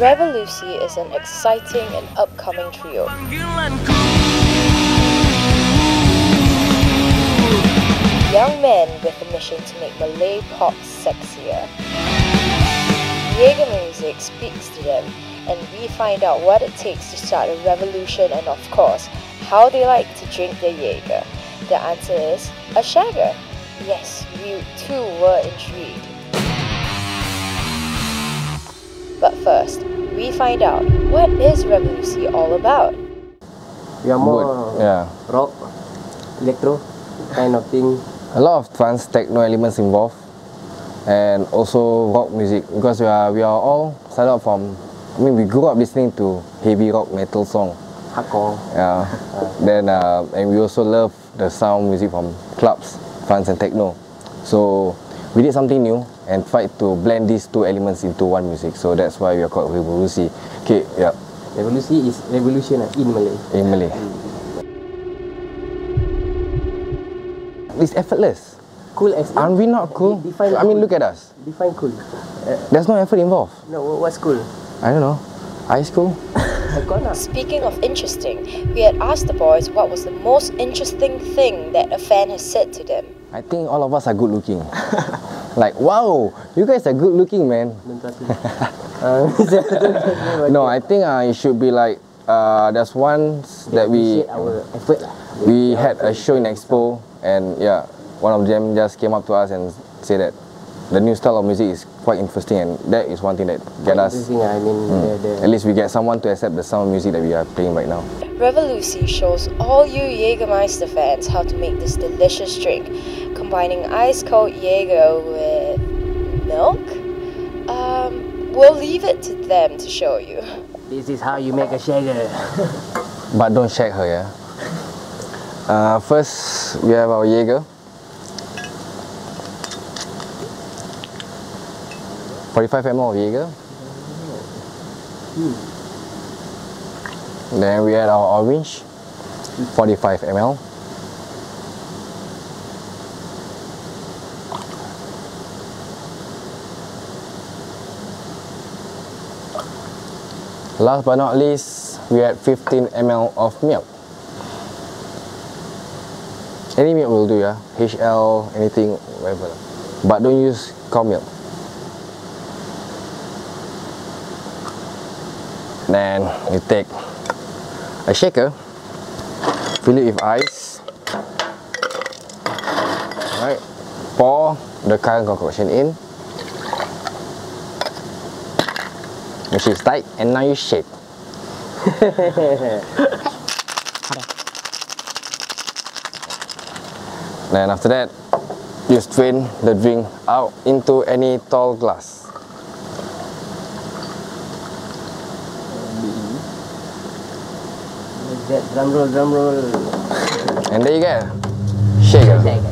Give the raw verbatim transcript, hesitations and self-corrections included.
Revolusi is an exciting and upcoming trio. Young men with a mission to make Malay pop sexier. Jäger music speaks to them, and we find out what it takes to start a revolution and, of course, how they like to drink their Jäger. The answer is a Shagger. Yes, we too were intrigued. But first, we find out what is Revolusi all about. We are more Good, yeah. rock, electro kind of thing. A lot of trance techno elements involved, and also rock music, because we are we are all started out from. I mean, we grew up listening to heavy rock metal song. Hardcore. Yeah. Then uh, and we also love the sound music from clubs, trance and techno. So we did something new and tried to blend these two elements into one music. So that's why we are called Revolusi. Okay, yeah. Revolusi is revolution in Malay. In Malay. It's effortless. Cool as. Aren't we not cool? Define I mean, cool. Look at us. Define cool. Uh, There's no effort involved. No, what's cool? I don't know. High school. Speaking of interesting, we had asked the boys what was the most interesting thing that a fan has said to them. I think all of us are good looking. Like, wow, you guys are good looking, man. No, I think uh, it should be like, uh, there's one that we our effort, yeah. we had a show in Expo, and yeah, one of them just came up to us and said that the new style of music is quite interesting, and that is one thing that get us. I mean, mm, the, the at least we get someone to accept the sound of music that we are playing right now. Revolusi shows all you Jägermeister fans how to make this delicious drink, combining ice cold Jäger with milk. Um, we'll leave it to them to show you. This is how you make a Shagger. But don't shake her, yeah. Uh, first, we have our Jäger. forty-five milliliters of Jäger. Mm. Then we add our orange, forty-five milliliters. Last but not least, we add fifteen milliliters of milk. Any milk will do, yeah. H L, anything, whatever. But don't use cow milk. Then you take a shaker, fill it with ice. Alright, pour the current concoction in, which is tight, and now you shake. Then after that, you strain the drink out into any tall glass. Drum roll, drum roll. And there you go. Shagger.